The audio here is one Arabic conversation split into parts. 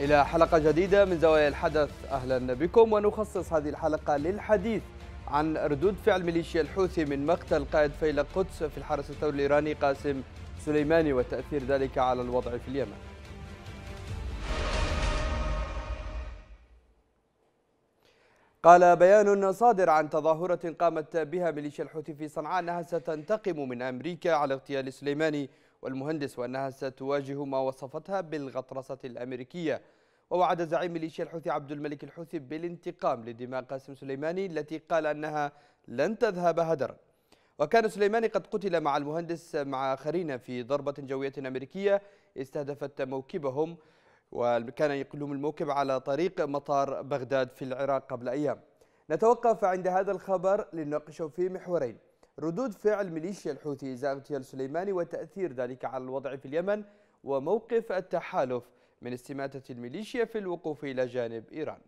إلى حلقة جديدة من زوايا الحدث، أهلا بكم. ونخصص هذه الحلقة للحديث عن ردود فعل ميليشيا الحوثي من مقتل قائد فيلق القدس في الحرس الثوري الإيراني قاسم سليماني وتأثير ذلك على الوضع في اليمن. قال بيان صادر عن تظاهرة قامت بها ميليشيا الحوثي في صنعاء أنها ستنتقم من أمريكا على اغتيال سليماني والمهندس، وأنها ستواجه ما وصفتها بالغطرسة الأمريكية. ووعد زعيم ميليشيا الحوثي عبد الملك الحوثي بالانتقام لدماء قاسم سليماني التي قال أنها لن تذهب هدرا. وكان سليماني قد قتل مع المهندس مع آخرين في ضربة جوية أمريكية استهدفت موكبهم، وكان يقلهم الموكب على طريق مطار بغداد في العراق قبل أيام. نتوقف عند هذا الخبر لنناقشه في محورين: ردود فعل ميليشيا الحوثي إزاء اغتيال سليماني وتأثير ذلك على الوضع في اليمن، وموقف التحالف من استماتة الميليشيا في الوقوف إلى جانب إيران.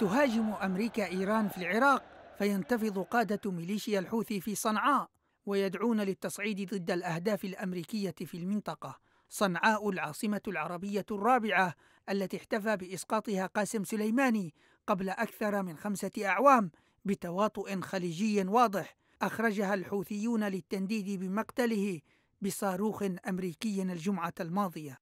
تهاجم أمريكا إيران في العراق، فينتفض قادة ميليشيا الحوثي في صنعاء ويدعون للتصعيد ضد الأهداف الأمريكية في المنطقة. صنعاء العاصمة العربية الرابعة التي احتفى بإسقاطها قاسم سليماني قبل أكثر من 5 أعوام بتواطؤ خليجي واضح، أخرجها الحوثيون للتنديد بمقتله بصاروخ أمريكي الجمعة الماضية.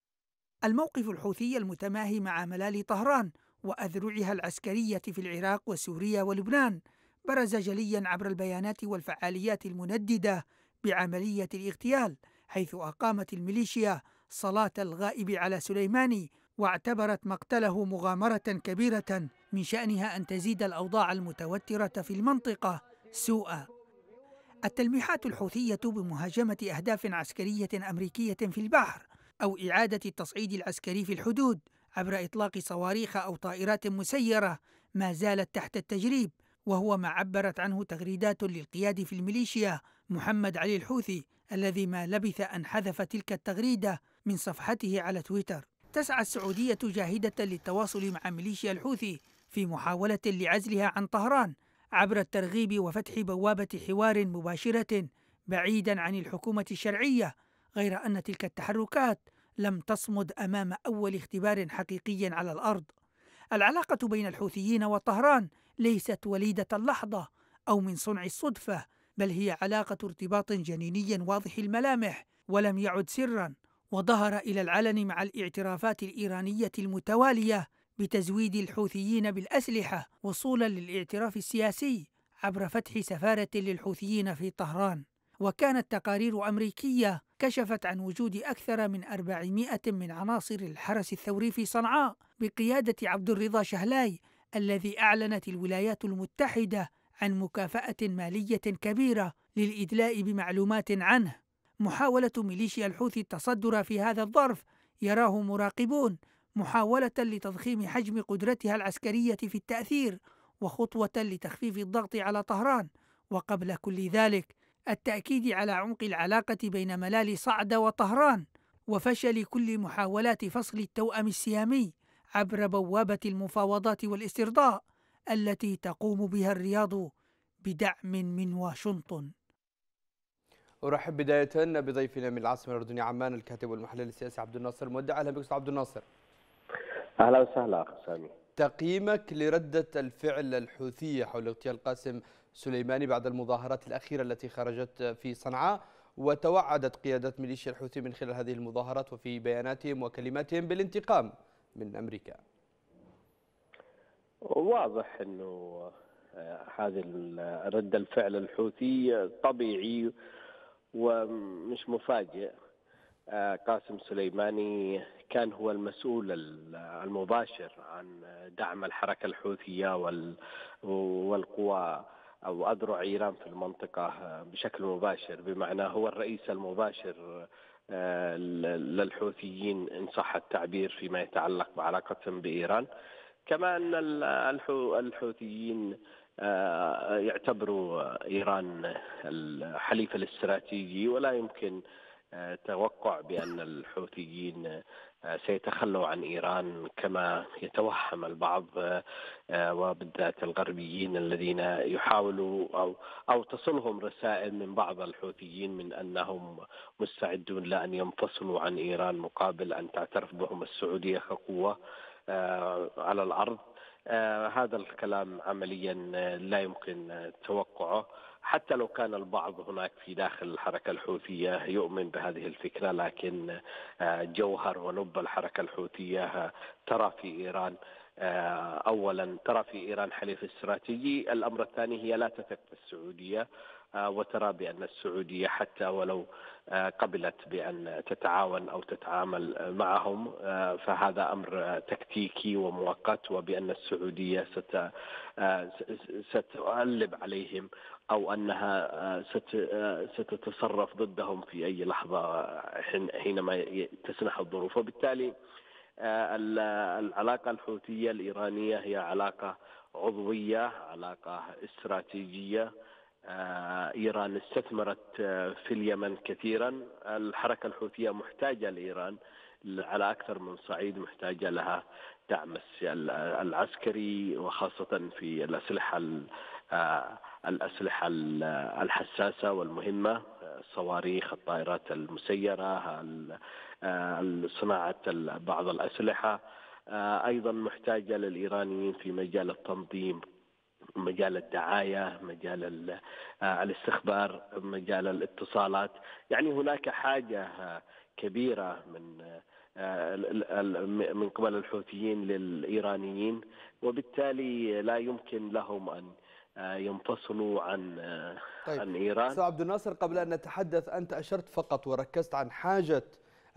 الموقف الحوثي المتماهي مع ملال طهران وأذرعها العسكرية في العراق وسوريا ولبنان برز جليا عبر البيانات والفعاليات المنددة بعملية الاغتيال، حيث أقامت الميليشيا صلاة الغائب على سليماني واعتبرت مقتله مغامرة كبيرة من شأنها أن تزيد الأوضاع المتوترة في المنطقة سوءا. التلميحات الحوثية بمهاجمة أهداف عسكرية أمريكية في البحر أو إعادة التصعيد العسكري في الحدود عبر إطلاق صواريخ أو طائرات مسيرة ما زالت تحت التجريب، وهو ما عبرت عنه تغريدات للقيادي في الميليشيا محمد علي الحوثي، الذي ما لبث أن حذف تلك التغريدة من صفحته على تويتر. تسعى السعودية جاهدة للتواصل مع ميليشيا الحوثي في محاولة لعزلها عن طهران عبر الترغيب وفتح بوابة حوار مباشرة بعيدا عن الحكومة الشرعية، غير أن تلك التحركات لم تصمد أمام أول اختبار حقيقي على الأرض. العلاقة بين الحوثيين وطهران ليست وليدة اللحظة أو من صنع الصدفة، بل هي علاقة ارتباط جنيني واضح الملامح ولم يعد سرا، وظهر إلى العلن مع الاعترافات الإيرانية المتوالية بتزويد الحوثيين بالأسلحة وصولا للاعتراف السياسي عبر فتح سفارة للحوثيين في طهران. وكانت تقارير أمريكية كشفت عن وجود أكثر من 400 من عناصر الحرس الثوري في صنعاء بقيادة عبد الرضا شهلاي، الذي أعلنت الولايات المتحدة عن مكافأة مالية كبيرة للإدلاء بمعلومات عنه. محاولة ميليشيا الحوثي التصدر في هذا الظرف يراه مراقبون محاولة لتضخيم حجم قدرتها العسكرية في التأثير وخطوة لتخفيف الضغط على طهران، وقبل كل ذلك التأكيد على عمق العلاقة بين ملال صعد وطهران وفشل كل محاولات فصل التوأم السيامي عبر بوابة المفاوضات والاسترضاء التي تقوم بها الرياض بدعم من واشنطن. أرحب بداية بضيفنا من العاصمة الأردنية عمان الكاتب والمحلل السياسي عبد الناصر مودع. أهلا بك أستاذ عبد الناصر. أهلا وسهلا أخي سامي. تقييمك لردة الفعل الحوثية حول اغتيال قاسم سليماني بعد المظاهرات الأخيرة التي خرجت في صنعاء، وتوعدت قيادة ميليشيا الحوثي من خلال هذه المظاهرات وفي بياناتهم وكلماتهم بالانتقام من أمريكا. واضح أنه هذه ردة الفعل الحوثية طبيعي ومش مفاجئ. قاسم سليماني كان هو المسؤول المباشر عن دعم الحركة الحوثية والقوى أو أذرع إيران في المنطقة بشكل مباشر، بمعنى هو الرئيس المباشر للحوثيين إن صح التعبير فيما يتعلق بعلاقتهم بإيران. كما أن الحوثيين يعتبروا إيران الحليف الاستراتيجي، ولا يمكن توقع بأن الحوثيين سيتخلوا عن إيران كما يتوهم البعض وبالذات الغربيين الذين يحاولوا أو تصلهم رسائل من بعض الحوثيين من أنهم مستعدون لأن ينفصلوا عن إيران مقابل أن تعترف بهم السعودية كقوة على الأرض. هذا الكلام عمليا لا يمكن توقعه، حتى لو كان البعض هناك في داخل الحركة الحوثية يؤمن بهذه الفكرة، لكن جوهر ولب الحركة الحوثية ترى في إيران، أولا ترى في إيران حليف استراتيجي، الأمر الثاني هي لا تثق بالسعودية وترى بأن السعودية حتى ولو قبلت بأن تتعاون أو تتعامل معهم فهذا أمر تكتيكي ومؤقت، وبأن السعودية ستقلب عليهم أو أنها ستتصرف ضدهم في أي لحظة حينما تسنح الظروف. وبالتالي العلاقة الحوثية الإيرانية هي علاقة عضوية، علاقة استراتيجية. إيران استثمرت في اليمن كثيرا، الحركة الحوثية محتاجة لإيران على أكثر من صعيد، محتاجة لها دعم العسكري وخاصة في الأسلحة الحساسة والمهمة، الصواريخ، الطائرات المسيرة، صناعة بعض الأسلحة. أيضا محتاجة للإيرانيين في مجال التنظيم، مجال الدعاية، مجال الاستخبار، مجال الاتصالات. يعني هناك حاجة كبيرة من قبل الحوثيين للإيرانيين، وبالتالي لا يمكن لهم أن ينفصلوا عن إيران. أستاذ عبد الناصر، قبل أن نتحدث، أنت أشرت فقط وركزت عن حاجة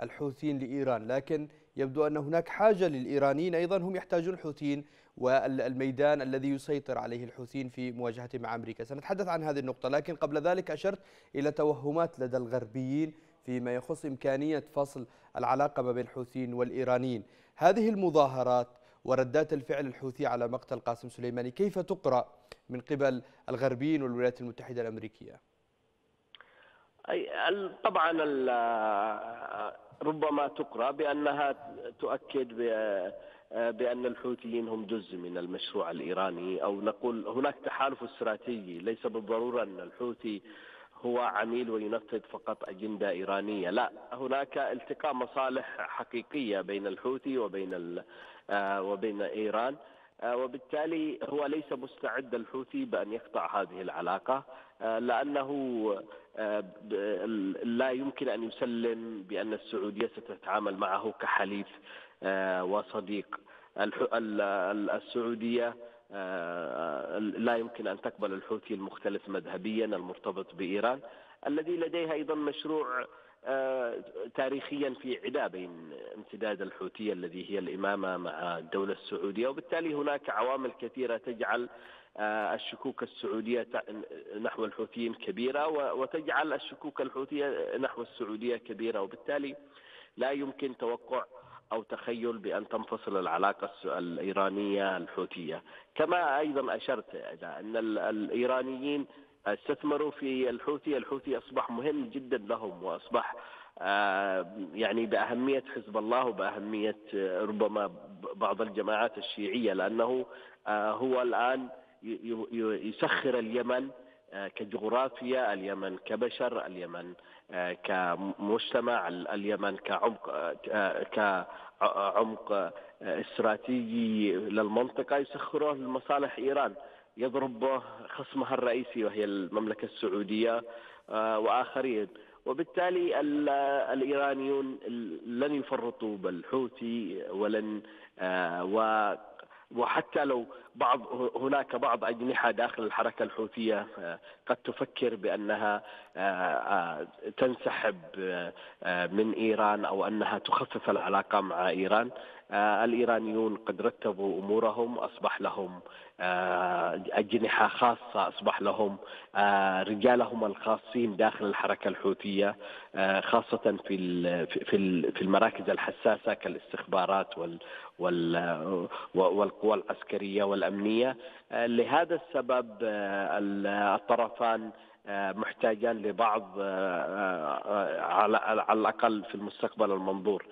الحوثيين لإيران، لكن يبدو أن هناك حاجة للإيرانيين أيضا، هم يحتاجون الحوثيين والميدان الذي يسيطر عليه الحوثيين في مواجهته مع أمريكا. سنتحدث عن هذه النقطة، لكن قبل ذلك أشرت إلى توهمات لدى الغربيين فيما يخص إمكانية فصل العلاقة ما بين الحوثيين والإيرانيين. هذه المظاهرات وردات الفعل الحوثية على مقتل قاسم سليماني كيف تقرأ من قبل الغربيين والولايات المتحدة الأمريكية؟ طبعا ربما تقرأ بأنها تؤكد بأن الحوثيين هم جزء من المشروع الإيراني، أو نقول هناك تحالف استراتيجي، ليس بالضرورة أن الحوثي هو عميل وينفذ فقط أجندة إيرانية، لا، هناك التقاء مصالح حقيقية بين الحوثي وبين إيران، وبالتالي هو ليس مستعد الحوثي بأن يقطع هذه العلاقة، لأنه لا يمكن أن يسلم بأن السعودية ستتعامل معه كحليف وصديق. السعودية لا يمكن أن تقبل الحوثي المختلف مذهبيا المرتبط بإيران، الذي لديها أيضا مشروع تاريخيا في عداء بين امتداد الحوثية الذي هي الإمامة مع الدولة السعودية. وبالتالي هناك عوامل كثيرة تجعل الشكوك السعودية نحو الحوثيين كبيرة، وتجعل الشكوك الحوثية نحو السعودية كبيرة، وبالتالي لا يمكن توقع أو تخيل بأن تنفصل العلاقة الإيرانية الحوثية. كما أيضا أشرت إلى أن الإيرانيين استثمروا في الحوثي أصبح مهم جدا لهم، وأصبح يعني بأهمية حزب الله وبأهمية ربما بعض الجماعات الشيعية، لأنه هو الآن يسخر اليمن كجغرافيا، اليمن كبشر، اليمن كمجتمع، اليمن كعمق استراتيجي للمنطقة، يسخره لمصالح إيران، يضرب به خصمها الرئيسي وهي المملكة السعودية وآخرين. وبالتالي الإيرانيون لن يفرطوا بالحوثي، وحتى لو هناك بعض أجنحة داخل الحركة الحوثية قد تفكر بأنها تنسحب من إيران أو أنها تخفف العلاقة مع إيران، الإيرانيون قد رتبوا أمورهم، أصبح لهم أجنحة خاصة، أصبح لهم رجالهم الخاصين داخل الحركة الحوثية، خاصة في المراكز الحساسة كالاستخبارات والقوى العسكرية والأمنية. لهذا السبب الطرفان محتاجان لبعض على الأقل في المستقبل المنظور.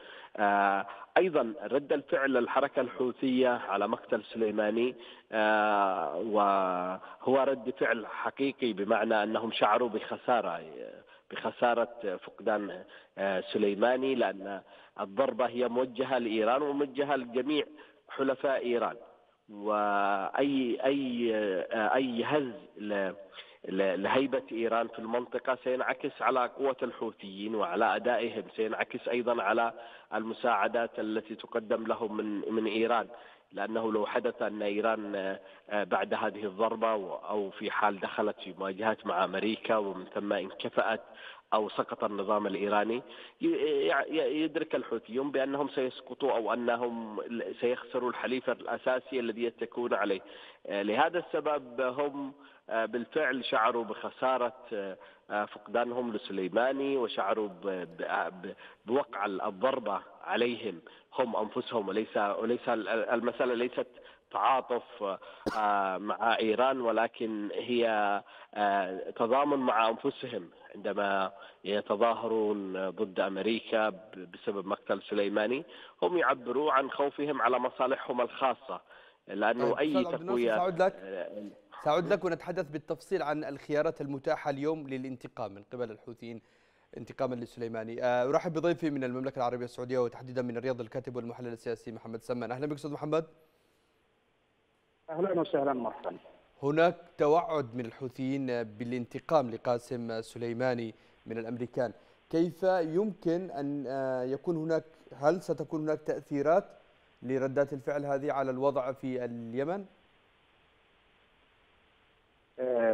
أيضا رد الفعل الحركة الحوثية على مقتل سليماني وهو رد فعل حقيقي، بمعنى أنهم شعروا بخسارة فقدان سليماني، لأن الضربة هي موجهة لإيران وموجهة لجميع حلفاء إيران، وأي أي أي هز لهيبة إيران في المنطقة سينعكس على قوة الحوثيين وعلى أدائهم، سينعكس أيضا على المساعدات التي تقدم لهم من إيران، لأنه لو حدث أن إيران بعد هذه الضربة أو في حال دخلت في مواجهات مع أمريكا ومن ثم انكفأت أو سقط النظام الإيراني، يدرك الحوثيون بأنهم سيسقطوا أو أنهم سيخسروا الحليف الأساسي الذي يتكون عليه. لهذا السبب هم بالفعل شعروا بخسارة فقدانهم لسليماني، وشعروا بوقع الضربة عليهم هم أنفسهم، وليس المسألة ليست تعاطف مع إيران، ولكن هي تضامن مع أنفسهم عندما يتظاهرون ضد أمريكا بسبب مقتل سليماني. هم يعبروا عن خوفهم على مصالحهم الخاصة، لأنه أي تقوية. سأعود لك ونتحدث بالتفصيل عن الخيارات المتاحة اليوم للانتقام من قبل الحوثيين انتقاما لسليماني. أرحب بضيفي من المملكة العربية السعودية وتحديدا من الرياض الكاتب والمحلل السياسي محمد سمان. أهلا بك أستاذ محمد. أهلا وسهلا مرحبا. هناك توعد من الحوثيين بالانتقام لقاسم سليماني من الأمريكان، كيف يمكن أن يكون هناك، هل ستكون هناك تأثيرات لردات الفعل هذه على الوضع في اليمن؟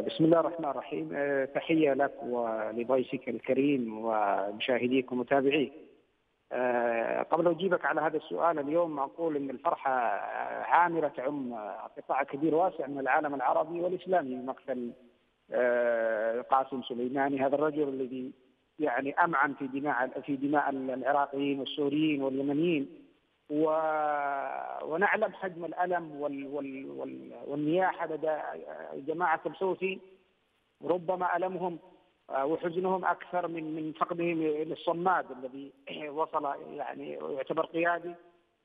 بسم الله الرحمن الرحيم، تحية لك ولضيفك الكريم ومشاهديك ومتابعيك. قبل أن أجيبك على هذا السؤال، اليوم أقول أن الفرحة عامرة تعم قطاع كبير واسع من العالم العربي والإسلامي بمقتل قاسم سليماني، هذا الرجل الذي يعني أمعن في دماء العراقيين والسوريين واليمنيين، ونعلم حجم الألم والنياحة لدى جماعة الحوثي، ربما ألمهم وحزنهم أكثر من فقدهم للصماد الذي وصل يعني يعتبر قيادي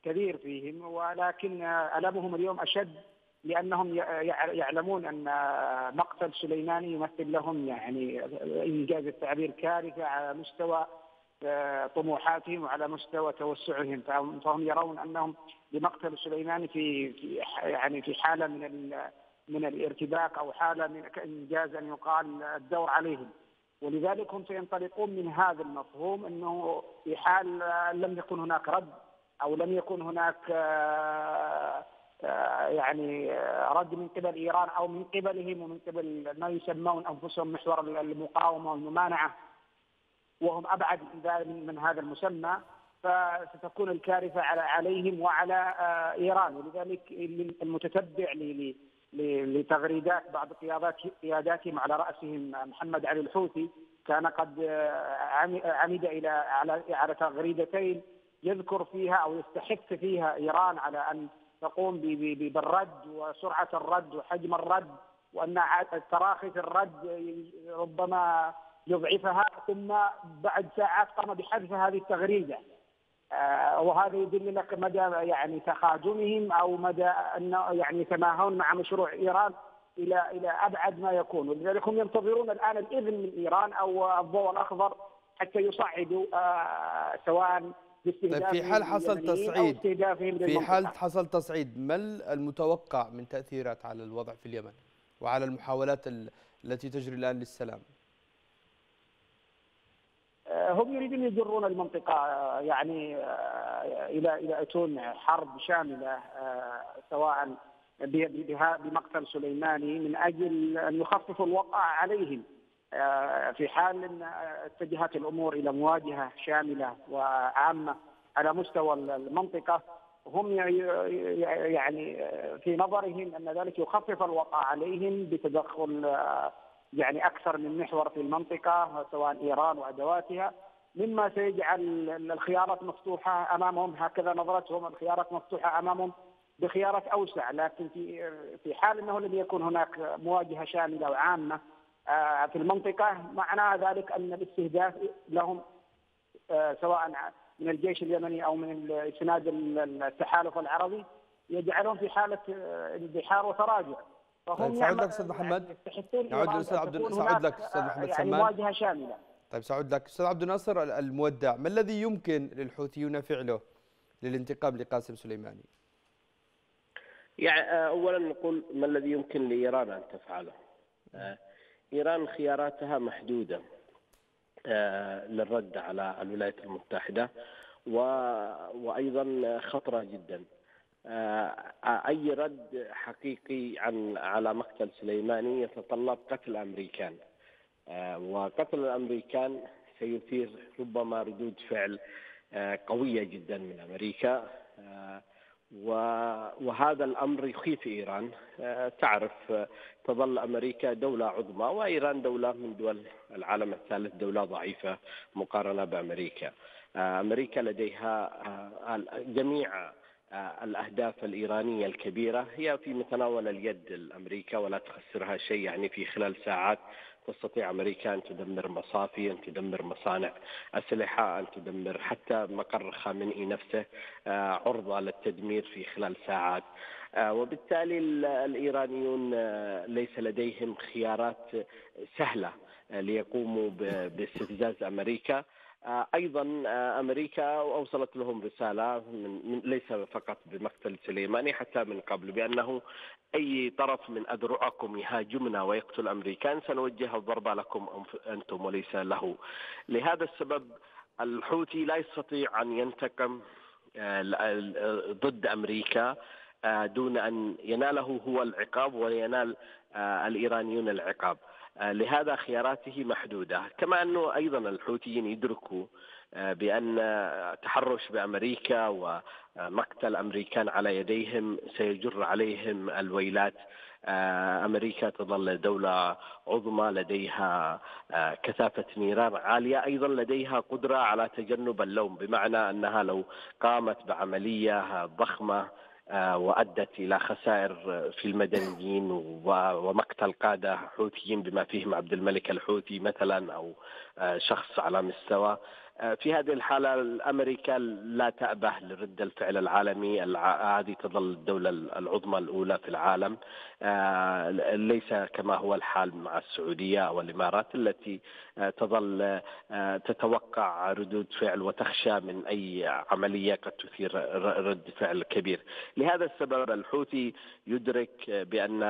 كبير فيهم، ولكن ألمهم اليوم أشد لأنهم يعلمون أن مقتل سليماني يمثل لهم يعني إنجاز التعبير كارثة على مستوى طموحاتهم وعلى مستوى توسعهم، فهم يرون أنهم بمقتل سليماني في حالة من الارتباك أو حالة من إنجاز أن يقال الدور عليهم، ولذلك هم سينطلقون من هذا المفهوم أنه في حال لم يكن هناك رد أو لم يكن هناك يعني رد من قبل إيران أو من قبلهم ومن قبل ما يسمون أنفسهم محور المقاومة والممانعة، وهم أبعد من هذا المسمى، فستكون الكارثة عليهم وعلى إيران. ولذلك المتتبع لتغريدات بعض قياداتهم على رأسهم محمد علي الحوثي كان قد عمد إلى على تغريدتين يذكر فيها أو يستحث فيها إيران على أن تقوم بالرد وسرعة الرد وحجم الرد، وأن تراخي في الرد ربما يضعفها، ثم بعد ساعات قام بحذف هذه التغريدة، وهذا يدل لك مدى يعني تخاذلهم او مدى ان يعني يتماهون مع مشروع ايران الى ابعد ما يكون. ولذلك هم ينتظرون الان الاذن من ايران او الضوء الاخضر حتى يصعدوا سواء باستهدافهم. طيب، في حال حصل تصعيد ما المتوقع من تاثيرات على الوضع في اليمن وعلى المحاولات التي تجري الان للسلام؟ هم يريدون يجرون المنطقة يعني إلى أتون حرب شاملة، سواء بمقتل سليماني، من أجل أن يخففوا الوقع عليهم في حال أن اتجهت الأمور إلى مواجهة شاملة وعامة على مستوى المنطقة. هم يعني في نظرهم أن ذلك يخفف الوقع عليهم بتدخل يعني أكثر من محور في المنطقة، سواء إيران وأدواتها، مما سيجعل الخيارات مفتوحة أمامهم. هكذا نظرتهم، الخيارات مفتوحة أمامهم بخيارات أوسع، لكن في حال أنه لم يكن هناك مواجهة شاملة وعامة في المنطقة. معنى ذلك أن الاستهداف لهم سواء من الجيش اليمني أو من إسناد التحالف العربي يجعلهم في حالة اندحار وتراجع. طيب سأعود لك أستاذ محمد، سأعود لك أستاذ محمد سمان، مواجهة شاملة. طيب سأعود لك أستاذ عبد الناصر المودع، ما الذي يمكن للحوثيون فعله للانتقام لقاسم سليماني؟ يعني أولا نقول ما الذي يمكن لإيران أن تفعله. إيران خياراتها محدودة للرد على الولايات المتحدة، وأيضا خطرة جدا. أي رد حقيقي على مقتل سليماني يتطلب قتل الأمريكان، وقتل الأمريكان سيثير ربما ردود فعل قوية جدا من أمريكا، وهذا الأمر يخيف إيران. تعرف تظل أمريكا دولة عظمى وإيران دولة من دول العالم الثالث، دولة ضعيفة مقارنة بأمريكا. أمريكا لديها جميع الأهداف الإيرانية الكبيرة هي في متناول اليد الأمريكا ولا تخسرها شيء، يعني في خلال ساعات تستطيع أمريكا أن تدمر مصافي، أن تدمر مصانع أسلحة، أن تدمر حتى مقر خامنئي نفسه عرضة للتدمير في خلال ساعات. وبالتالي الإيرانيون ليس لديهم خيارات سهلة ليقوموا باستفزاز أمريكا. أيضا أمريكا أوصلت لهم رسالة ليس فقط بمقتل سليماني، حتى من قبل، بأنه أي طرف من أذرعكم يهاجمنا ويقتل أمريكان سنوجه الضربة لكم أنتم وليس له. لهذا السبب الحوثي لا يستطيع أن ينتقم ضد أمريكا دون أن يناله هو العقاب وينال الإيرانيون العقاب. لهذا خياراته محدودة. كما أنه أيضا الحوثيين يدركوا بأن تحرش بأمريكا ومقتل أمريكان على يديهم سيجر عليهم الويلات. أمريكا تظل دولة عظمى، لديها كثافة نيران عالية، أيضا لديها قدرة على تجنب اللوم، بمعنى أنها لو قامت بعملية ضخمة وأدت إلى خسائر في المدنيين ومقتل قادة حوثيين بما فيهم عبد الملك الحوثي مثلا أو شخص على مستوى، في هذه الحالة الأمريكا لا تأبه لرد الفعل العالمي. هذه تظل الدولة العظمى الأولى في العالم، ليس كما هو الحال مع السعودية والإمارات التي تظل تتوقع ردود فعل وتخشى من أي عملية قد تثير رد فعل كبير. لهذا السبب الحوثي يدرك بأن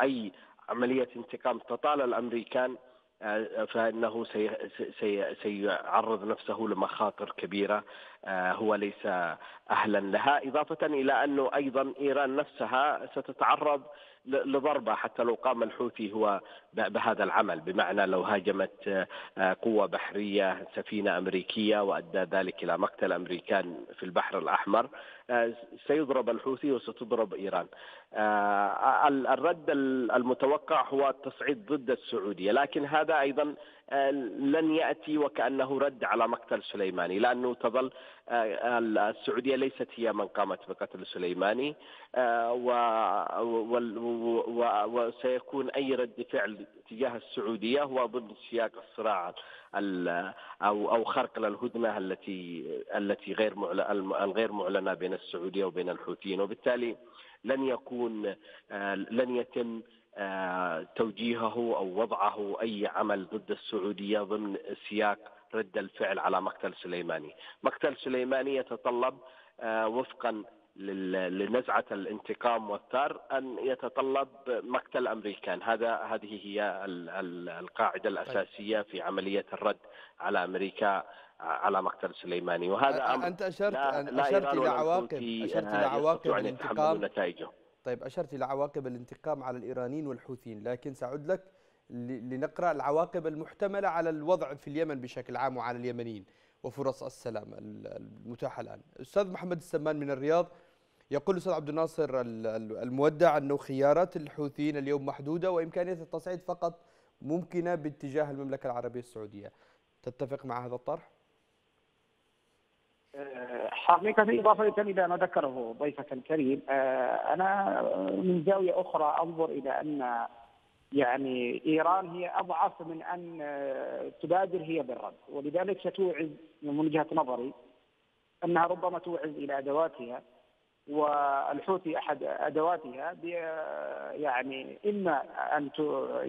أي عملية انتقام تطال الأمريكان فإنه سيعرض نفسه لمخاطر كبيرة هو ليس أهلا لها، إضافة إلى أنه أيضا إيران نفسها ستتعرض لضربة حتى لو قام الحوثي هو بهذا العمل، بمعنى لو هاجمت قوة بحرية سفينة أمريكية وأدى ذلك إلى مقتل أمريكان في البحر الأحمر سيضرب الحوثي وستضرب إيران. الرد المتوقع هو التصعيد ضد السعودية، لكن هذا أيضا لن يأتي وكأنه رد على مقتل سليماني، لأنه تظل السعودية ليست هي من قامت بقتل سليماني، وسيكون أي رد فعل تجاه السعودية هو ضمن سياق الصراع أو خرق للهدنة التي غير معلنة بين السعودية وبين الحوثيين. وبالتالي لن يتم توجيهه أو وضعه أي عمل ضد السعودية ضمن سياق رد الفعل على مقتل سليماني. مقتل سليماني يتطلب وفقا لنزعة الانتقام والثار أن يتطلب مقتل أمريكان. هذه هي القاعدة الأساسية في عملية الرد على أمريكا على مقتل سليماني. وهذا أمر أنت أشرت إلى عواقب الانتقام. طيب أشرت إلى عواقب الانتقام على الإيرانيين والحوثيين، لكن سأعود لك لنقرأ العواقب المحتملة على الوضع في اليمن بشكل عام وعلى اليمنيين وفرص السلام المتاحة الآن. أستاذ محمد سمان من الرياض يقول أستاذ عبد الناصر المودع أنه خيارات الحوثيين اليوم محدودة وإمكانية التصعيد فقط ممكنة باتجاه المملكة العربية السعودية. تتفق مع هذا الطرح؟ حقيقة إضافة إلى ما ذكره ضيفك الكريم، أنا من زاوية أخرى أنظر إلى أن يعني إيران هي أضعف من أن تبادر هي بالرد، ولذلك ستوعز من وجهة نظري أنها ربما توعز إلى أدواتها، والحوثي أحد أدواتها يعني إما أن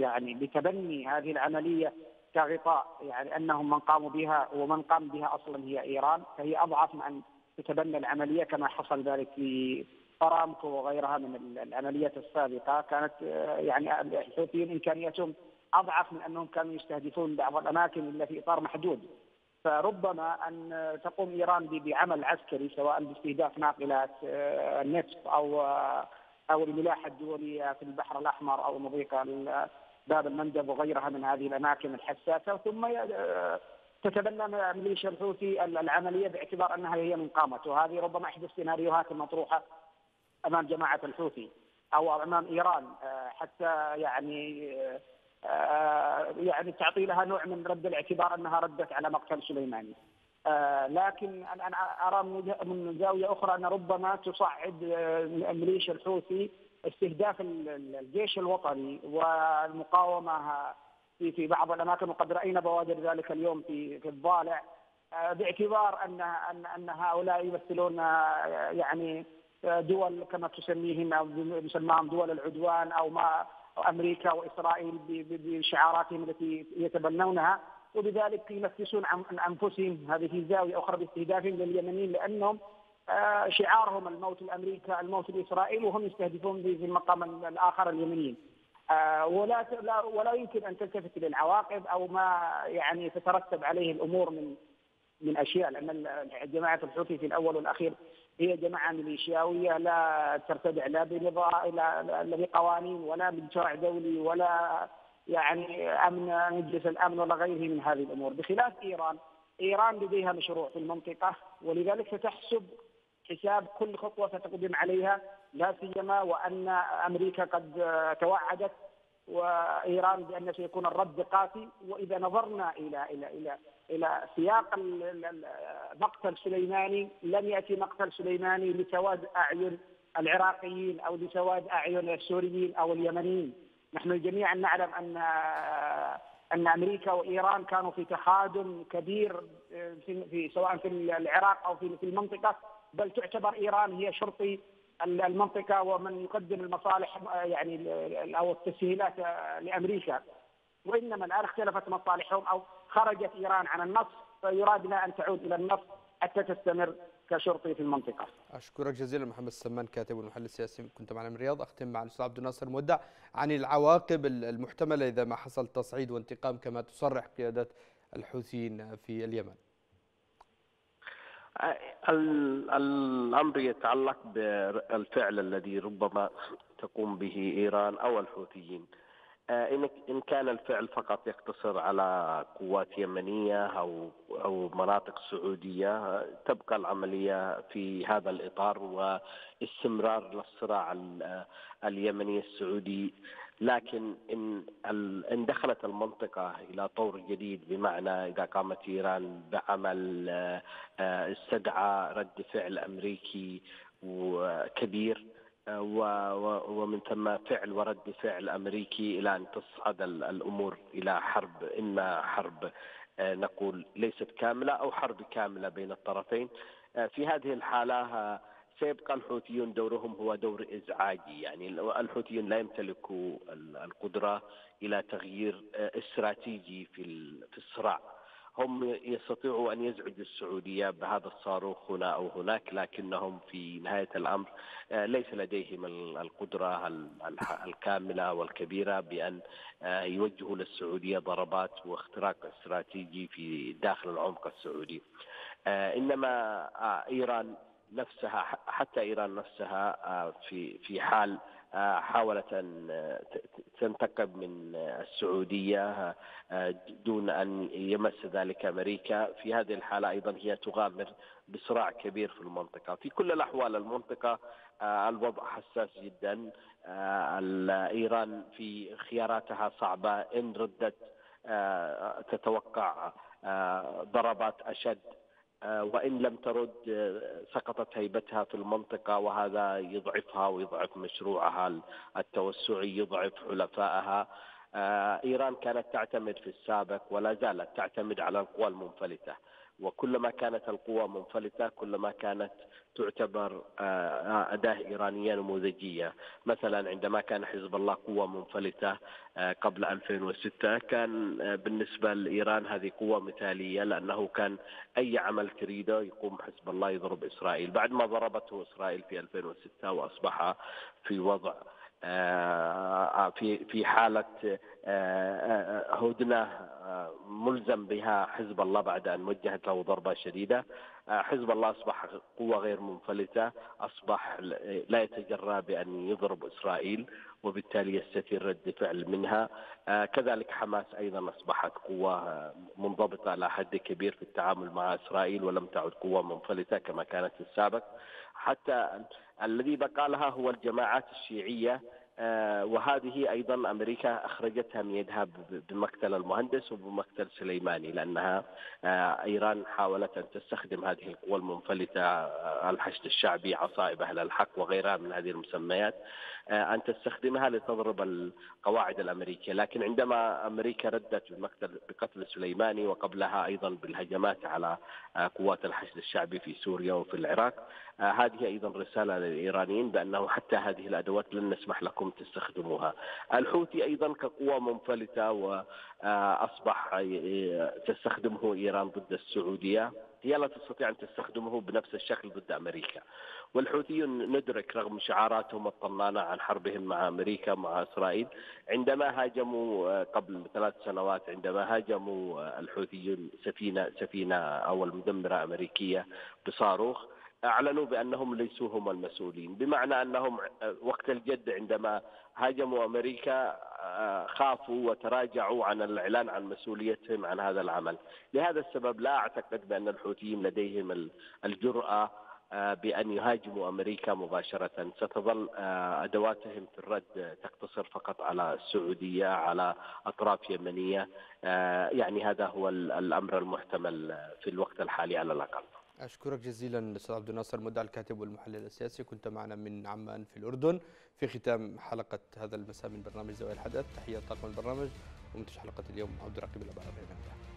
يعني بتبني هذه العملية كغطاء، يعني أنهم من قاموا بها ومن قام بها أصلا هي إيران، فهي أضعف من أن تتبنى العملية كما حصل ذلك في أرامكو وغيرها من العمليات السابقة. كانت يعني الحوثيين إمكانياتهم أضعف من أنهم كانوا يستهدفون بعض الأماكن إلا في إطار محدود، فربما أن تقوم إيران بعمل عسكري سواء باستهداف ناقلات النفط أو الملاحة الدولية في البحر الأحمر أو مضيق باب المندب وغيرها من هذه الأماكن الحساسة، ثم تتبنى ميليشيا الحوثي العملية باعتبار أنها هي من قامته. وهذه ربما إحدى السيناريوهات المطروحة أمام جماعة الحوثي أو أمام إيران، حتى يعني تعطي لها نوع من رد الاعتبار أنها ردت على مقتل سليماني. لكن أنا أرى من زاوية أخرى أن ربما تصعد ميليشيا الحوثي استهداف الجيش الوطني والمقاومة في بعض الأماكن، وقد رأينا بوادر ذلك اليوم في الضالع، باعتبار أن هؤلاء يمثلون يعني دول كما تسميهم أو يسماهم دول العدوان أو ما أمريكا وإسرائيل بشعاراتهم التي يتبنونها، وبذلك ينفسون عن أنفسهم. هذه زاوية أخرى باستهدافهم لليمنيين، لأنهم شعارهم الموت لأمريكا الموت لإسرائيل، وهم يستهدفون في المقام الآخر اليمنيين، ولا يمكن أن تلتفت للعواقب أو ما يعني تترتب عليه الأمور من أشياء، لأن جماعة الحوثي في الأول والأخير هي جماعة ميليشياوية لا ترتدع لا بنظام لا بقوانين ولا بشرع دولي ولا يعني أمن مجلس الأمن ولا غيره من هذه الأمور، بخلاف إيران لديها مشروع في المنطقة، ولذلك ستحسب حساب كل خطوة ستقدم عليها، لا سيما وأن أمريكا قد توعدت وإيران بأن سيكون الرد قاسي. وإذا نظرنا إلى سياق مقتل سليماني، لم يأتي مقتل سليماني لسواد أعين العراقيين أو لسواد أعين السوريين أو اليمنيين. نحن جميعا نعلم أن أمريكا وإيران كانوا في تخادم كبير في سواء في العراق أو في المنطقة، بل تعتبر إيران هي شرطي المنطقة ومن يقدم المصالح يعني أو التسهيلات لأمريكا، وإنما الآن اختلفت مصالحهم أو خرجت إيران عن النص، فيرادنا أن تعود إلى النص حتى تستمر كشرطي في المنطقة. أشكرك جزيلا محمد سمان كاتب والمحلل السياسي، كنت معنا من الرياض. أختم مع الأستاذ عبد الناصر مودع عن العواقب المحتملة إذا ما حصل تصعيد وانتقام كما تصرح قيادات الحوثيين في اليمن. الأمر يتعلق بالفعل الذي ربما تقوم به إيران أو الحوثيين. إن كان الفعل فقط يقتصر على قوات يمنية أو مناطق سعودية، تبقى العملية في هذا الإطار واستمرار للصراع اليمني السعودي. لكن إن دخلت المنطقة إلى طور جديد، بمعنى إذا قامت إيران بعمل استدعى رد فعل أمريكي كبير ومن ثم فعل ورد فعل أمريكي إلى أن تصعد الأمور إلى حرب، إما حرب نقول ليست كاملة أو حرب كاملة بين الطرفين، في هذه الحالة سيبقى الحوثيون دورهم هو دور إزعاجي. يعني الحوثيون لا يمتلكوا القدرة إلى تغيير استراتيجي في الصراع. هم يستطيعوا أن يزعجوا السعودية بهذا الصاروخ هنا أو هناك، لكنهم في نهاية الأمر ليس لديهم القدرة الكاملة والكبيرة بأن يوجهوا للسعودية ضربات واختراق استراتيجي في داخل العمق السعودي. إنما إيران نفسها، حتى إيران نفسها في حال حاولت أن تنتقم من السعودية دون أن يمس ذلك أمريكا، في هذه الحالة أيضا هي تغامر بصراع كبير في المنطقة. في كل الأحوال المنطقة الوضع حساس جدا، إيران في خياراتها صعبة. إن ردت تتوقع ضربات أشد وإن لم ترد سقطت هيبتها في المنطقة، وهذا يضعفها ويضعف مشروعها التوسعي، يضعف حلفائها. إيران كانت تعتمد في السابق ولا زالت تعتمد على القوى المنفلتة، وكلما كانت القوى منفلتة كلما كانت تعتبر أداة إيرانية نموذجية. مثلا عندما كان حزب الله قوة منفلتة قبل 2006 كان بالنسبة لإيران هذه قوة مثالية، لأنه كان أي عمل تريده يقوم حزب الله يضرب إسرائيل، بعد ما ضربته إسرائيل في 2006 وأصبح في وضع في حالة هدنة ملزم بها حزب الله بعد أن وجهت له ضربة شديدة. حزب الله أصبح قوة غير منفلتة، أصبح لا يتجرأ بأن يضرب إسرائيل وبالتالي يستثير رد فعل منها. كذلك حماس أيضا أصبحت قوة منضبطة على حد كبير في التعامل مع إسرائيل، ولم تعد قوة منفلتة كما كانت في السابق. حتى الذي بقى لها هو الجماعات الشيعية، وهذه أيضا أمريكا أخرجتها من يدها بمقتل المهندس وبمقتل سليماني، لأنها إيران حاولت أن تستخدم هذه القوى المنفلتة، الحشد الشعبي، عصائب أهل الحق وغيرها من هذه المسميات، أن تستخدمها لتضرب القواعد الأمريكية. لكن عندما أمريكا ردت بقتل سليماني وقبلها أيضا بالهجمات على قوات الحشد الشعبي في سوريا وفي العراق، هذه أيضا رسالة للإيرانيين بأنه حتى هذه الأدوات لن نسمح لكم تستخدموها. الحوثي أيضا كقوة منفلتة وأصبح تستخدمه إيران ضد السعودية، هي لا تستطيع أن تستخدمه بنفس الشكل ضد أمريكا. والحوثيون ندرك رغم شعاراتهم الطنانة عن حربهم مع أمريكا مع إسرائيل، عندما هاجموا قبل 3 سنوات، عندما هاجموا الحوثيون سفينة أو المدمرة أمريكية بصاروخ، أعلنوا بأنهم ليسوا هم المسؤولين، بمعنى أنهم وقت الجد عندما هاجموا أمريكا خافوا وتراجعوا عن الإعلان عن مسؤوليتهم عن هذا العمل. لهذا السبب لا أعتقد بأن الحوثيين لديهم الجرأة بأن يهاجموا أمريكا مباشرة، ستظل أدواتهم في الرد تقتصر فقط على السعودية، على أطراف يمنية. يعني هذا هو الأمر المحتمل في الوقت الحالي على الأقل. أشكرك جزيلا الأستاذ عبد الناصر، مدعي الكاتب والمحلل السياسي، كنت معنا من عمان في الأردن في ختام حلقة هذا المساء من برنامج زوايا الحدث. تحية طاقم البرنامج ومنتج حلقة اليوم عبد الرقيب العباري.